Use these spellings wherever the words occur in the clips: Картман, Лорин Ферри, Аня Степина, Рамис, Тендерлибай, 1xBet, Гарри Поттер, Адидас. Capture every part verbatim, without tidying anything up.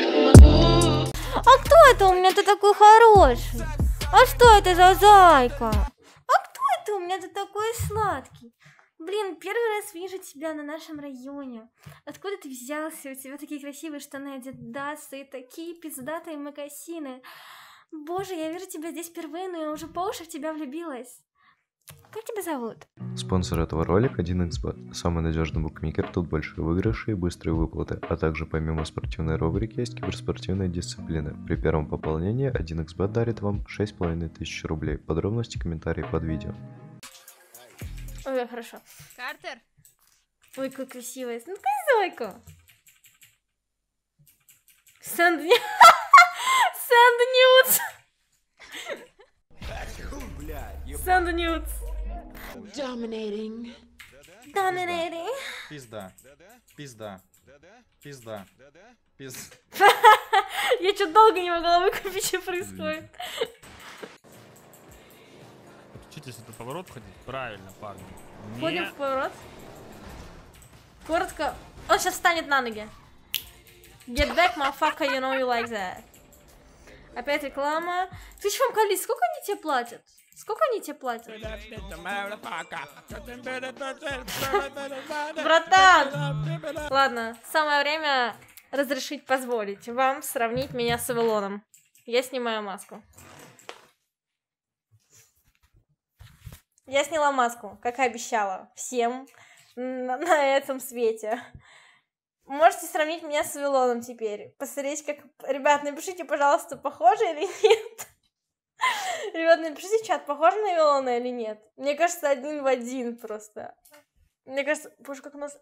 А кто это у меня-то такой хороший? А что это за зайка? А кто это у меня-то такой сладкий? Блин, первый раз вижу тебя на нашем районе. Откуда ты взялся? У тебя такие красивые штаны, адидасы, такие пиздатые мокасины. Боже, я вижу тебя здесь впервые, но я уже по уши в тебя влюбилась. Как тебя зовут? Спонсор этого ролика — один икс бет. Самый надежный букмекер, тут большие выигрыши и быстрые выплаты. А также помимо спортивной рубрики есть киберспортивные дисциплины. При первом пополнении один икс бет дарит вам шесть с половиной тысяч рублей. Подробности, комментарии под видео. Ой, хорошо. Картер! Ой, как красивая. Ну, козойка! Санднюц! Санднюц! Санднюц! Dominating. Dominating. Пизда. Пизда. Пизда. Пизда. Я что-то долго не могла выкупить, что происходит. Учитесь этот поворот ходить? Правильно, парни. Ходим в поворот. Коротко. Он сейчас встанет на ноги. Get back, motherfucker, you know you like that. Опять реклама. Ты чего, Калис, сколько они тебе платят? Сколько они тебе платят? Братан! Ладно, самое время разрешить позволить вам сравнить меня с Вавилоном. Я снимаю маску. Я сняла маску, как и обещала, всем на, на этом свете. Можете сравнить меня с Вавилоном теперь. Посмотреть, как... Ребят, напишите, пожалуйста, похоже или нет. Ребят, напишите в чат, похоже на Вавилона или нет. Мне кажется, один в один просто. Мне кажется... Боже, как у нас...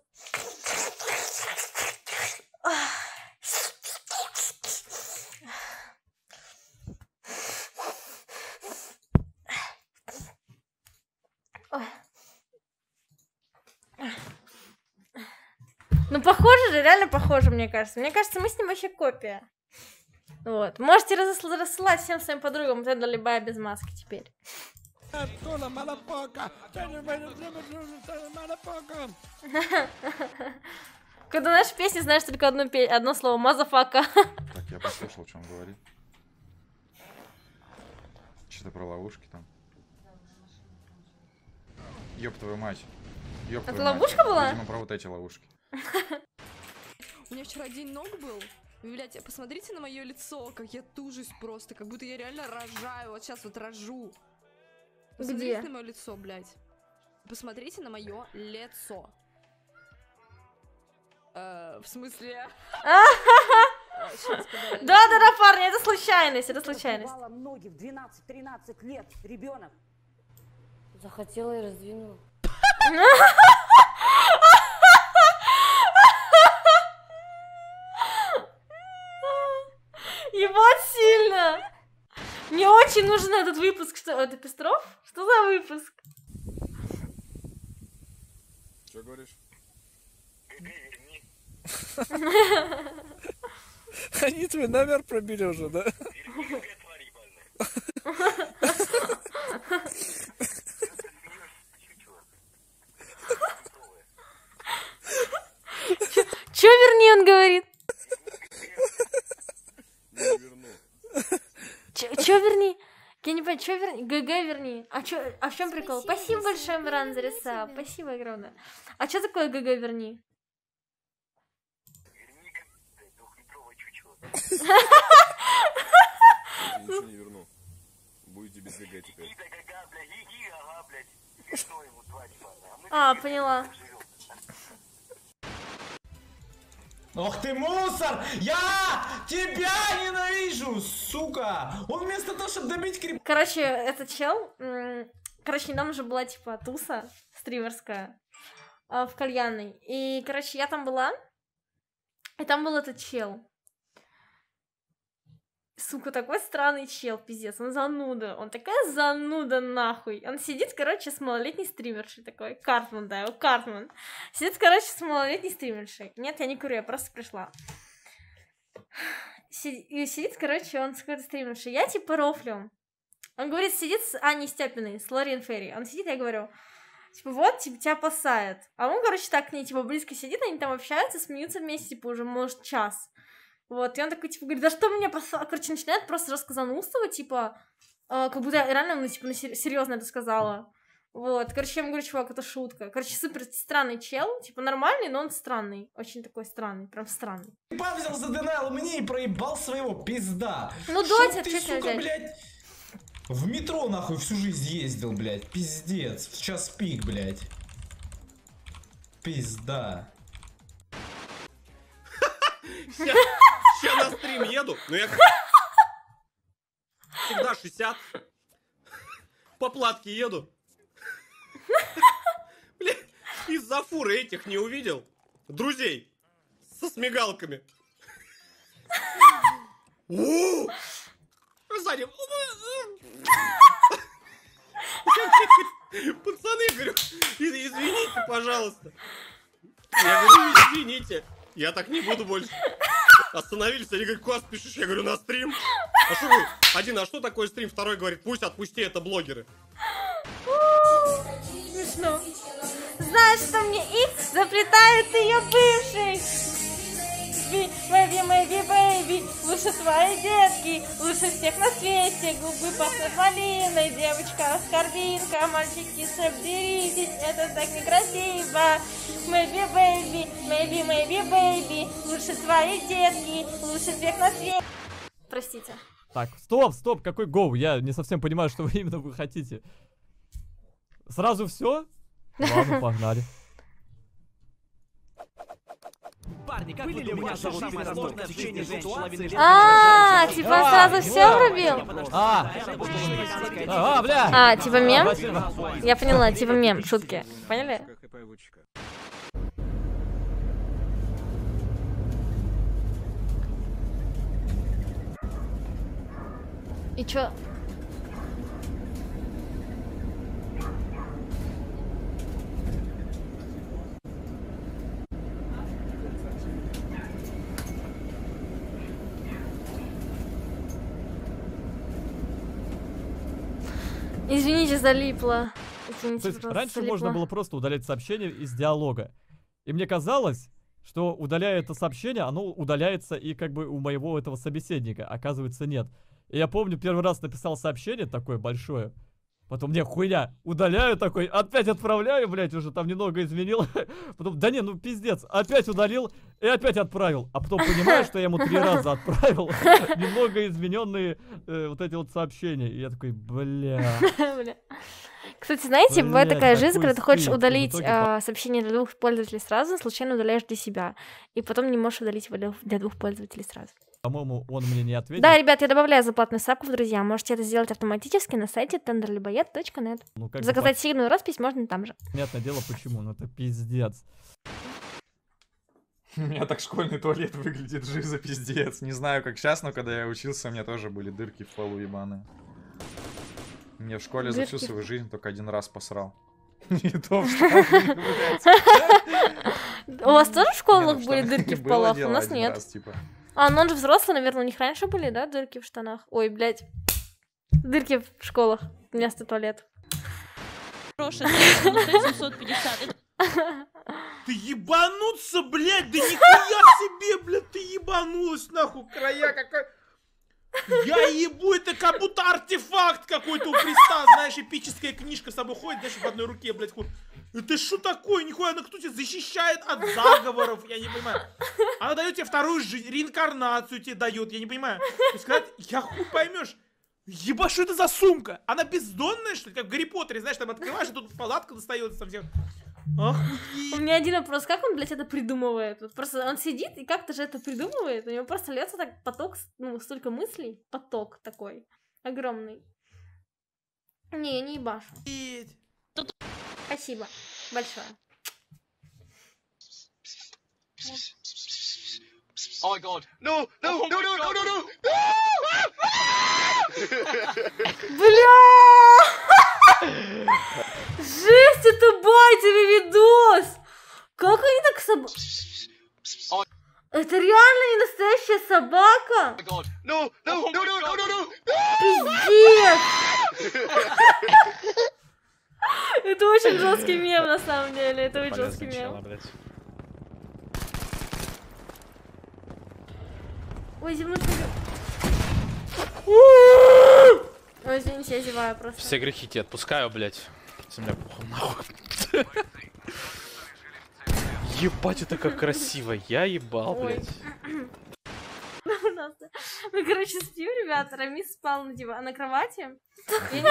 Ну, похоже же, реально похоже, мне кажется. Мне кажется, мы с ним вообще копия. Вот. Можете разосл- рассылать всем своим подругам Тендерлибая без маски теперь. Когда наши песни знаешь только одну пе одно слово — мазафака. Так, я послушал, что он говорит. Что-то про ловушки там. Ёб твою мать. Ёб твою мать. Это ловушка была? Видимо, про вот эти ловушки. У меня вчера день ног был. Блядь, посмотрите на мое лицо, как я тужусь просто, как будто я реально рожаю. Вот сейчас вот рожу. Посмотрите на мое лицо, блядь. Посмотрите на мое лицо. В смысле? Да-да-да, парни, это случайность, это случайность. Многие в двенадцать-тринадцать лет ребенок захотела и раздвинула. Ебать сильно! Мне очень нужен этот выпуск. Что, это Пестров? Что за выпуск? Что говоришь? Они твой номер пробили уже, да? Чё верни, он говорит? Чё верни? Я не понимаю, чё верни? ГГ верни. А, чё, а в чем прикол? Спасибо, спасибо большое, Миран, за рисап. Спасибо огромное. А что такое ГГ верни? Верни-ка, блядь, двухметровое чучело. Я ничего не верну. Будете без ГГ теперь. А, поняла. Ох ты мусор! Я тебя ненавижу, сука! Он вместо того, чтобы добить крип... Короче, этот чел... Короче, недавно уже была, типа, туса стримерская в кальянной. И, короче, я там была. И там был этот чел. Сука, такой странный чел, пиздец. Он зануда. Он такая зануда, нахуй. Он сидит, короче, с малолетней стримершей такой. Картман, да, его Картман. Сидит, короче, с малолетней стримершей. Нет, я не курю, я просто пришла. Сидит, и сидит, короче, он с какой-то стримершей. Я типа рофлю. Он говорит, сидит с Аней Степиной, с Лорин Ферри. Он сидит, я говорю, типа, вот, типа, тебя пасает. А он, короче, так к ней, типа, близко сидит, они там общаются, смеются вместе, типа, уже, может, час. Вот, и он такой, типа, говорит, да что меня, короче, начинает просто расказануство, типа, э, как будто реально, ну, типа, серьезно это сказала. Вот, короче, я ему говорю, чувак, это шутка. Короче, супер странный чел, типа, нормальный, но он странный, очень такой странный, прям странный. Папа взял за ДНЛ мне и проебал своего, пизда. Ну, дотер, ты, что сука, блядь, в метро, нахуй, всю жизнь ездил, блядь, пиздец, в час пик, блядь. Пизда. Сейчас на стрим еду, но я всегда шестьдесят. По платке еду. Блин, из-за фуры этих не увидел. Друзей. Со смигалками. Сзади. Пацаны, говорю, извините, пожалуйста. Я говорю, извините. Я так не буду больше. Остановились, они говорят, класс, пишешь. Я говорю, на стрим. А что вы? Один, а что такое стрим? Второй говорит, пусть отпусти, это блогеры. Смешно. Знаешь, что мне их заплетает ее бывший. Бэйби, бэйби, бэйби, лучше твои детки, лучше всех на свете. Губы пахнут малиной, девочка оскорбинка, мальчики, соберитесь, это так некрасиво. Мэйби, бэйби, бэйби, бэйби, бэйби, лучше твои детки, лучше всех на свете. Простите. Так, стоп, стоп, какой гоу? Я не совсем понимаю, что вы именно вы хотите. Сразу все? Ладно, погнали. Парни, как были у меня самое сложное в течение женщины? А, типа сразу все врубил? А, а, бля. А, типа мем? Я поняла, типа мем, шутки. Поняли? И чё? Извините, залипло. Извините, то есть раньше залипло. Можно было просто удалять сообщение из диалога. И мне казалось, что удаляя это сообщение, оно удаляется и как бы у моего этого собеседника. Оказывается, нет. И я помню, первый раз написал сообщение такое большое. Потом мне хуйня, удаляю такой, опять отправляю, блядь, уже там немного изменил. Потом, да не, ну пиздец, опять удалил и опять отправил. А потом понимаю, что я ему три раза отправил немного измененные вот эти вот сообщения. И я такой, бля. Кстати, знаете, бывает такая жизнь, когда ты хочешь удалить сообщение для двух пользователей сразу, случайно удаляешь для себя. И потом не можешь удалить его для двух пользователей сразу. По-моему, он мне не ответил. Да, ребят, я добавляю заплатную ссылку, друзья. Можете это сделать автоматически на сайте тендерлибоет точка нет. Ну, заказать сигную роспись можно там же. Понятное дело, почему, но это пиздец. У меня так школьный туалет выглядит, жиза пиздец. Не знаю, как сейчас, но когда я учился, у меня тоже были дырки в полу ебаные. Мне в школе дырки за всю свою жизнь только один раз посрал. Не то, что... У вас тоже в школах были дырки в полах? У нас нет. А, ну он же взрослый, наверное, у них раньше были, да, дырки в штанах? Ой, блядь. Дырки в школах. Вместо туалет. Хорошая, семьсот пятьдесят. Ты ебануться, блядь, да нихуя себе, блядь, ты ебанулась, нахуй, края какая. Я ебу, это как будто артефакт какой-то у Христа, знаешь, эпическая книжка с собой ходит, знаешь, в одной руке, блядь, хуй. Это что такое? Нихуя, она кто тебя защищает от заговоров? Я не понимаю. Она дает тебе вторую жизнь, реинкарнацию тебе дает, я не понимаю. То есть, когда я хуй поймешь, еба, что это за сумка? Она бездонная, что ли? Как в Гарри Поттере, знаешь, там открываешь, и тут палатка достается совсем. Охуеть. У меня один вопрос, как он, блядь, это придумывает? Вот просто он сидит и как-то же это придумывает. У него просто льется так поток, ну, столько мыслей. Поток такой огромный. Не, я не ебашу. Спасибо большое. О май гад. No, no, no, no, no, no, no. Бля! Жесть, это бай тебе видос! Как они так собак... Это реально не настоящая собака? No, no, no, no, no, no, no. Пиздец! Это очень жесткий мем, на самом деле. Это очень жесткий мем. Ой, земную пыль. Ой, извините, я зеваю просто. Все грехи тебе отпускаю, блядь. Земля пухом нахуй. Ебать, это как красиво. Я ебал, блядь. Мы, короче, спим, ребята, Рамис спал на, диван, на кровати, и,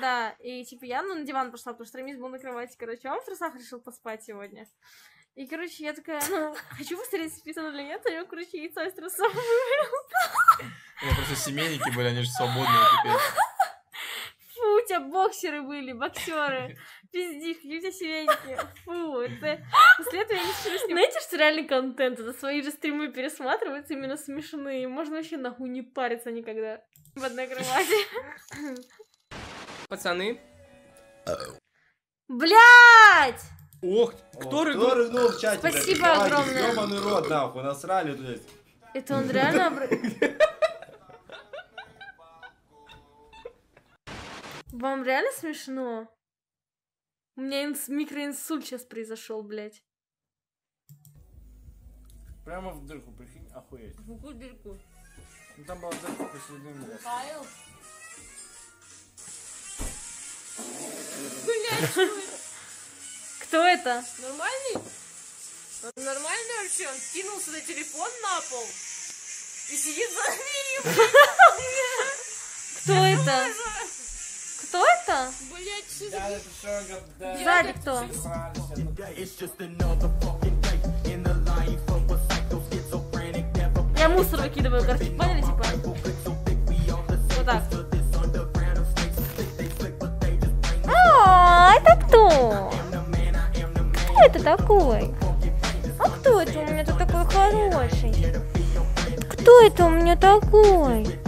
да, и типа я ну, на диван пошла, потому что Рамис был на кровати, короче, а он в трусах решил поспать сегодня. И, короче, я такая, ну, хочу посмотреть, спит он или нет, а я, короче, яйцо из трусов вывалил. Ну, просто семейники были, они же свободные теперь. Фу, у тебя боксеры были, боксеры. Пизди, какие у тебя семейники. Фу, это... После этого я не сижу с ним. Знаете, что реальный контент? Это свои же стримы пересматриваются, именно смешные. Можно вообще нахуй не париться никогда. В одной кровати. Пацаны. Блядь! Ох, кто рыгнул в чате? Спасибо огромное. Ёбаный рот, нахуй, насрали туда. Это он реально... Вам реально смешно? У меня инс микроинсульт сейчас произошел, блядь. Прямо в дырку, прикинь, охуеть. В какую дырку? Ну там была дырка посередине. Михаил? Блядь, что это? Кто это? Нормальный? Он нормальный вообще? Он скинулся на телефон на пол и сидит за дверью. Кто это? Кто это? Блять, что за... Сзади кто? Я мусор выкидываю, короче, поняли, типа? Вот так. А, это кто? Кто это такой? А кто это у меня тут такой хороший? Кто это у меня такой?